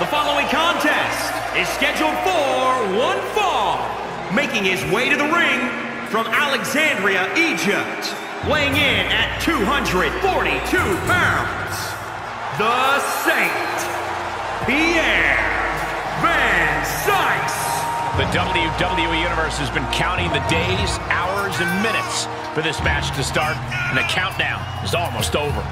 The following contest is scheduled for one fall. Making his way to the ring from Alexandria, Egypt, weighing in at 242 pounds, the Saint, Pierre Van Cise. The WWE Universe has been counting the days, hours, and minutes for this match to start, and the countdown is almost over.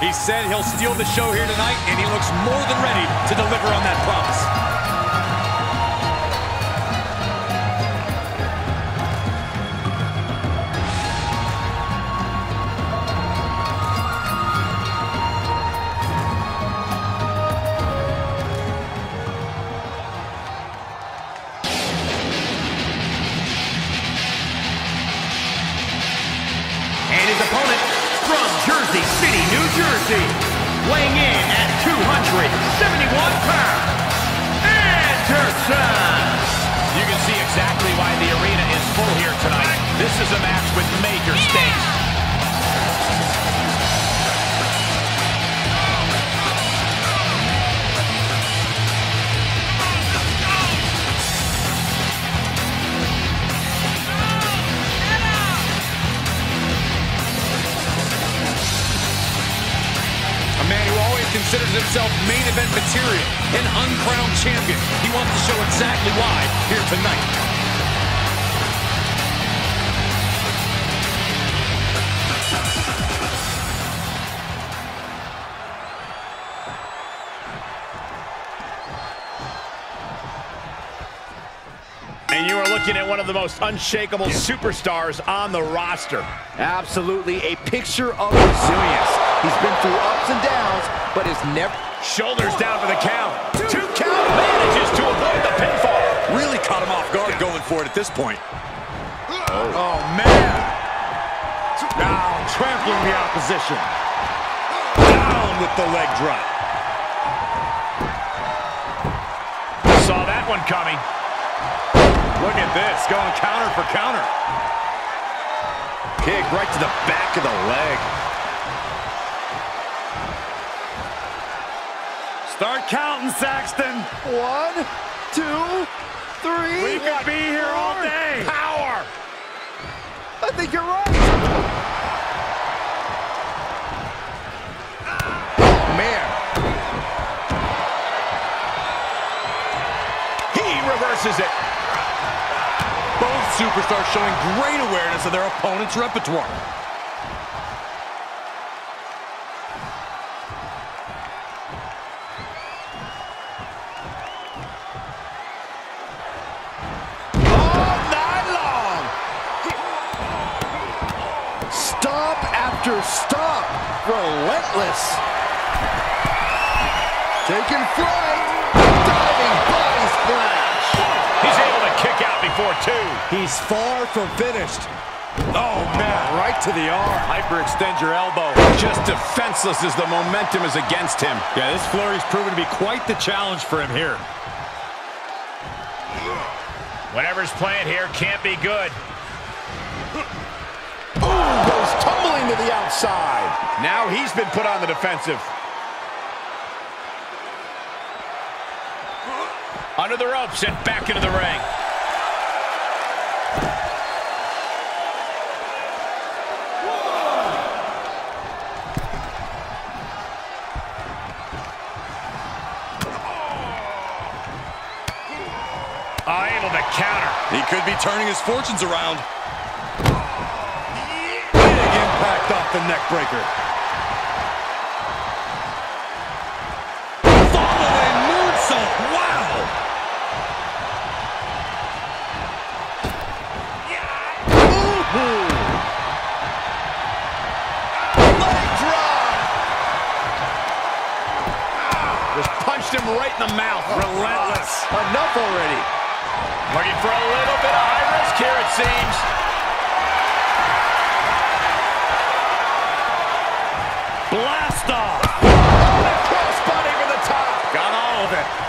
He said he'll steal the show here tonight, and he looks more than ready to deliver on that promise. Jersey, weighing in at 271 pounds, Anderson! You can see exactly why the arena is full here tonight. This is a match with major stakes. Considers himself main event material, an uncrowned champion. He wants to show exactly why here tonight. And you are looking at one of the most unshakable superstars on the roster. Absolutely a picture of resilience. He's been through ups and downs, but has never... Shoulders down for the count. Two count, manages to avoid the pinfall. Really caught him off guard going for it at this point. Oh man. Now trampling the opposition. Down with the leg drop. Saw that one coming. Look at this, going counter for counter. Kick right to the back of the leg. Start counting, Saxton. 1, 2, 3. We could be here all day. Power. I think you're right. Man. He reverses it. Both superstars showing great awareness of their opponent's repertoire. Stop. Relentless. Taking flight. Diving body splash. He's able to kick out before two. He's far from finished. Oh, man. Right to the arm. Hyperextend your elbow. Just defenseless as the momentum is against him. Yeah, this flurry's proven to be quite the challenge for him here. Whatever's playing here can't be good. Tumbling to the outside. Now he's been put on the defensive. Under the ropes and back into the ring. Able to counter. He could be turning his fortunes around. Off the neck breaker. Following moonsault. Wow. Yeah. Ooh. Leg drop. the mouth, relentless. Enough already. Looking for a little bit of high risk here, it seems. Blast off.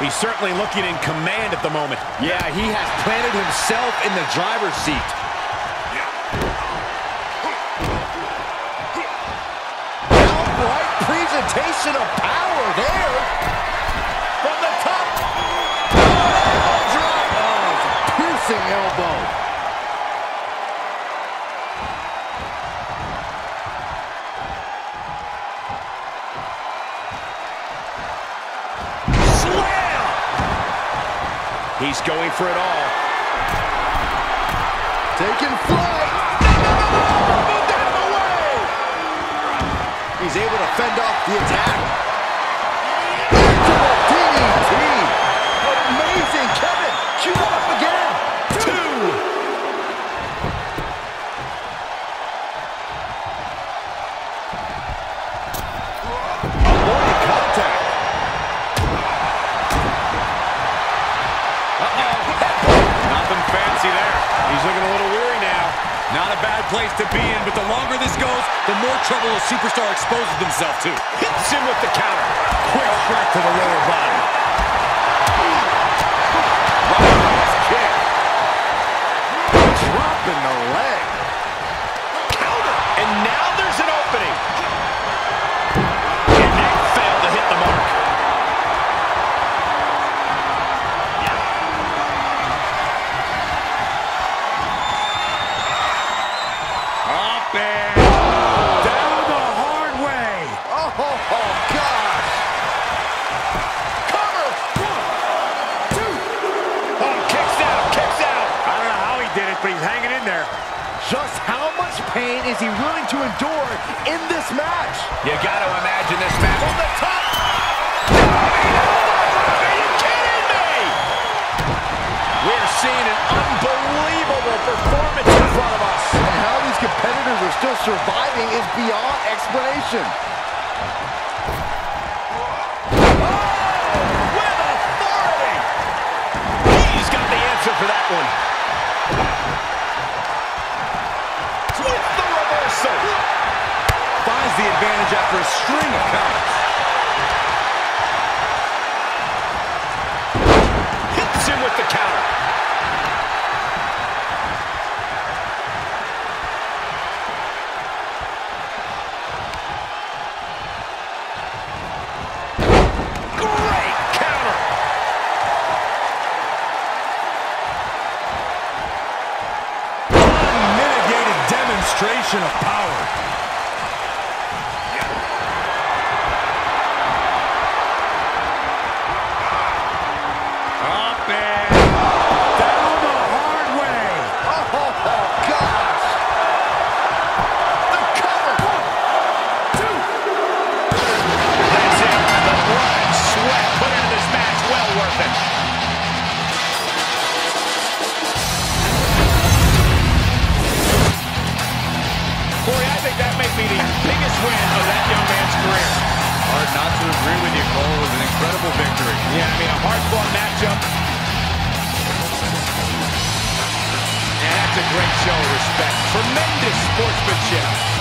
He's certainly looking in command at the moment. Yeah, he has planted himself in the driver's seat. Outright presentation of power there. From the top. Drop. Oh, it's a piercing elbow. He's going for it all. Taking flight. Moved out of the way. He's able to fend off the attack. Into the DDT. Amazing, Kevin. Cue up again. Two. Avoided contact. Fancy there. He's looking a little weary now. Not a bad place to be in, but the longer this goes, the more trouble a superstar exposes himself to. Hits him with the counter. Quick shot to the lower body. Right kick. Dropping the leg. Counter. And now there's an opening. And they failed to hit the mark. He's hanging in there. Just how much pain is he willing to endure in this match? You got to imagine this match. On the top. Are you kidding me? We're seeing an unbelievable performance in front of us. And how these competitors are still surviving is beyond explanation. Oh, with authority. He's got the answer for that one. Finds the advantage after a string of counters. Hits him with the counter. Great counter. Unmitigated demonstration of power. Great show of respect. Tremendous sportsmanship.